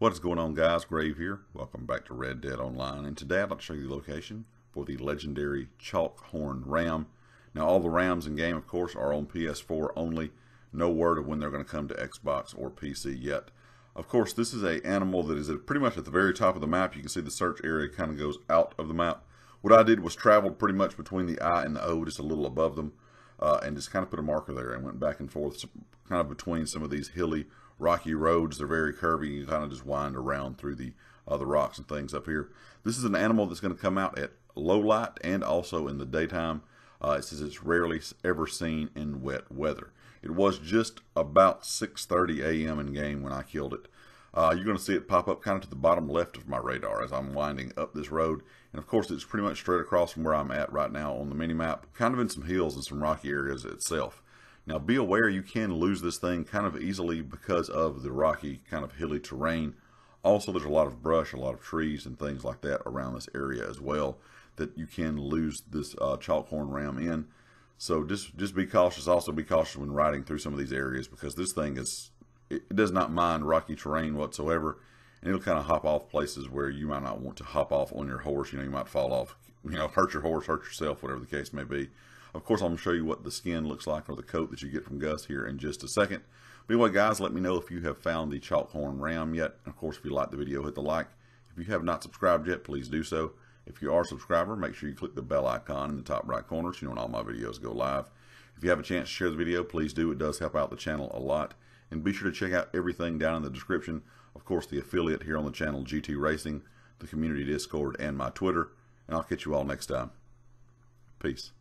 What is going on, guys? Grave here. Welcome back to Red Dead Online, and today I'd like to show you the location for the legendary Chalk Horn Ram. Now, all the Rams in game, of course, are on PS4 only. No word of when they're going to come to Xbox or PC yet. Of course, this is an animal that is pretty much at the very top of the map. You can see the search area kind of goes out of the map. What I did was traveled pretty much between the I and the O, just a little above them, and just kind of put a marker there and went back and forth kind of between some of these hilly, rocky roads. They're very curvy. You kind of just wind around through the rocks and things up here. This is an animal that's going to come out at low light and also in the daytime. It says it's rarely ever seen in wet weather. It was just about 6:30 a.m. in game when I killed it. You're going to see it pop up kind of to the bottom left of my radar as I'm winding up this road. And of course, it's pretty much straight across from where I'm at right now on the mini map, kind of in some hills and some rocky areas itself. Now, be aware you can lose this thing kind of easily because of the rocky, kind of hilly terrain. Also, there's a lot of brush, a lot of trees and things like that around this area as well that you can lose this Chalk Horn Ram in. So just be cautious. Also be cautious when riding through some of these areas, because this thing is, it does not mind rocky terrain whatsoever, and it'll kind of hop off places where you might not want to hop off on your horse. You know, you might fall off, you know, hurt your horse, hurt yourself, whatever the case may be. Of course, I'm going to show you what the skin looks like, or the coat that you get from Gus, here in just a second. But anyway, guys, let me know if you have found the Chalk Horn Ram yet. And of course, if you like the video, hit the like. If you have not subscribed yet, please do so. If you are a subscriber, make sure you click the bell icon in the top right corner so you know when all my videos go live. If you have a chance to share the video, please do. It does help out the channel a lot. And be sure to check out everything down in the description. Of course, the affiliate here on the channel, GT Racing, the community Discord, and my Twitter. And I'll catch you all next time. Peace.